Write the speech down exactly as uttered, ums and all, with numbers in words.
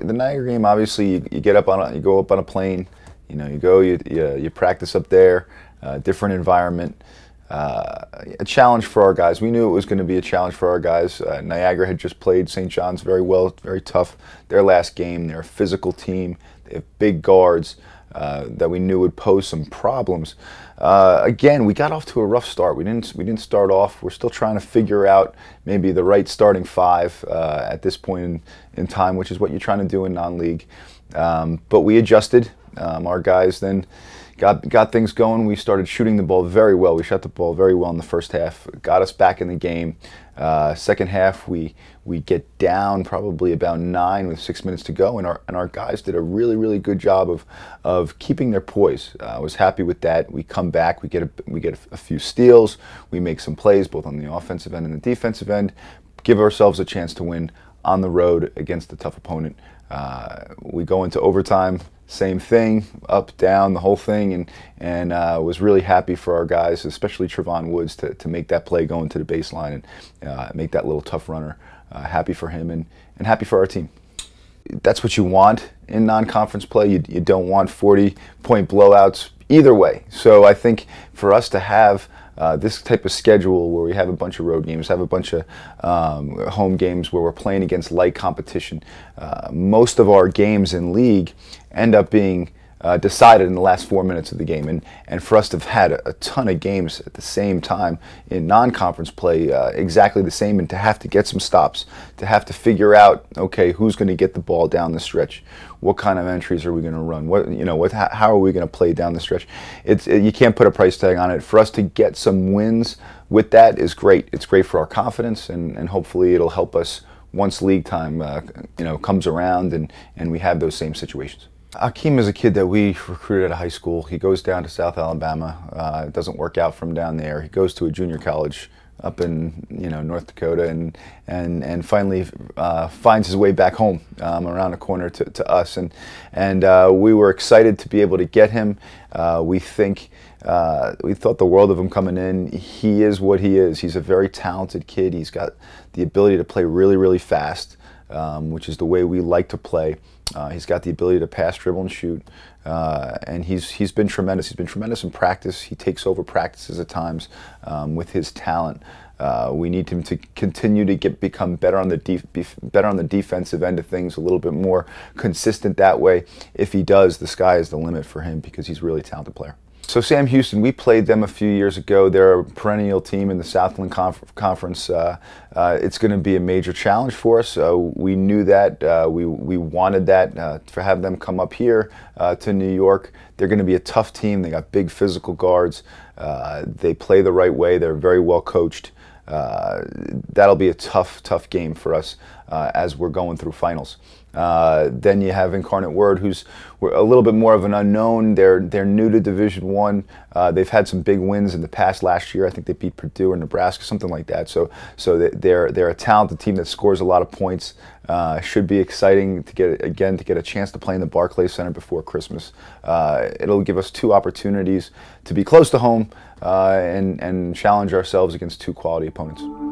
The Niagara game, obviously, you, you get up on a, you go up on a plane, you know, you go, you you, you practice up there, uh, different environment, uh, a challenge for our guys. We knew it was going to be a challenge for our guys. Uh, Niagara had just played Saint John's very well, very tough. Their last game, they're a physical team. They have big guards uh, that we knew would pose some problems. Uh, again, we got off to a rough start. We didn't we didn't start off. We're still trying to figure out maybe the right starting five uh, at this point in, in time, which is what you're trying to do in non-league. Um, but we adjusted. Um, our guys then got got things going. We started shooting the ball very well. We shot the ball very well in the first half. Got us back in the game. Uh, second half, we we get down probably about nine with six minutes to go, and our and our guys did a really really good job of of keeping their poise. Uh, I was happy with that. We come back. We get a, we get a, a few steals. We make some plays both on the offensive end and the defensive end. Give ourselves a chance to win on the road against a tough opponent. Uh, we go into overtime. Same thing, up, down, the whole thing, and and uh, was really happy for our guys, especially Trevon Woods, to, to make that play going to the baseline and uh, make that little tough runner. Uh, happy for him and, and happy for our team. That's what you want in non-conference play. You, you don't want forty-point blowouts either way. So I think for us to have Uh, this type of schedule where we have a bunch of road games, have a bunch of um, home games where we're playing against light competition. Uh, most of our games in league end up being uh, decided in the last four minutes of the game. And, and for us to have had a, a ton of games at the same time in non-conference play, uh, exactly the same, and to have to get some stops, to have to figure out, okay, who's going to get the ball down the stretch? What kind of entries are we going to run? What you know? What how, how are we going to play down the stretch? It's it, you can't put a price tag on it. For us to get some wins with that is great. It's great for our confidence, and, and hopefully it'll help us once league time uh, you know comes around and and we have those same situations. Akeem is a kid that we recruited out of high school. He goes down to South Alabama. Uh, it doesn't work out from down there. He goes to a junior college up in you know North Dakota, and and and finally uh, finds his way back home um, around the corner to, to us, and and uh, we were excited to be able to get him. Uh, we think uh, we thought the world of him coming in. He is what he is. He's a very talented kid. He's got the ability to play really really fast, um, which is the way we like to play. Uh, he's got the ability to pass, dribble, and shoot, uh, and he's he's been tremendous. He's been tremendous in practice. He takes over practices at times um, with his talent. Uh, we need him to continue to get become better on the def better on the defensive end of things, a little bit more consistent that way. If he does, the sky is the limit for him because he's a really talented player. So Sam Houston, we played them a few years ago. They're a perennial team in the Southland Conference. Uh, uh, it's going to be a major challenge for us. Uh, we knew that. Uh, we, we wanted that uh, to have them come up here uh, to New York. They're going to be a tough team. They got big physical guards. Uh, they play the right way. They're very well coached. Uh, that'll be a tough, tough game for us uh, as we're going through finals. Uh, then you have Incarnate Word, who's a little bit more of an unknown. They're they're new to Division One. Uh, they've had some big wins in the past. Last year, I think they beat Purdue or Nebraska, something like that. So so they're they're a talented team that scores a lot of points. Uh, should be exciting to get again to get a chance to play in the Barclays Center before Christmas. Uh, it'll give us two opportunities to be close to home uh, and and challenge ourselves against two quality opponents.